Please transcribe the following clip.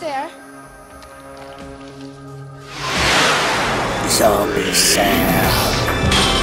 there. Zombie Sam.